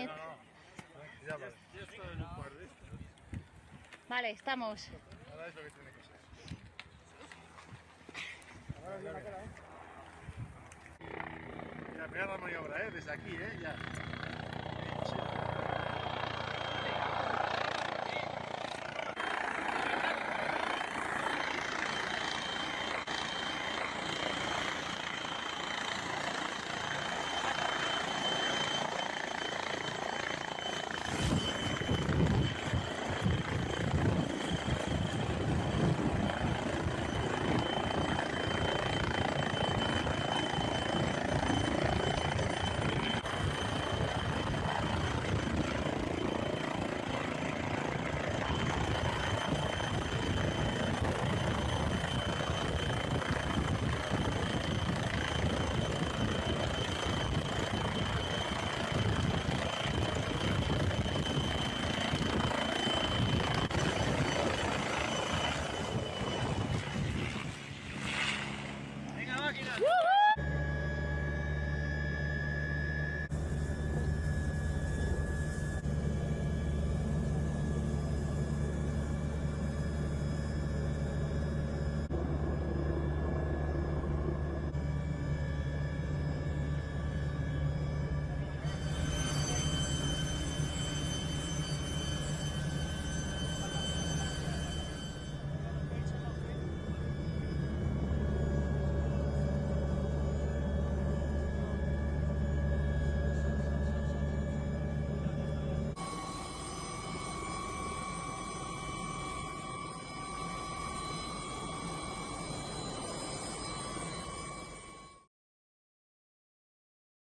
internet. Vale, estamos. Ahora es lo que tiene que ser. Ahora ya la cara, ¿eh? Mira, mirad la maniobra, ¿eh? Desde aquí, ¿eh? Ya.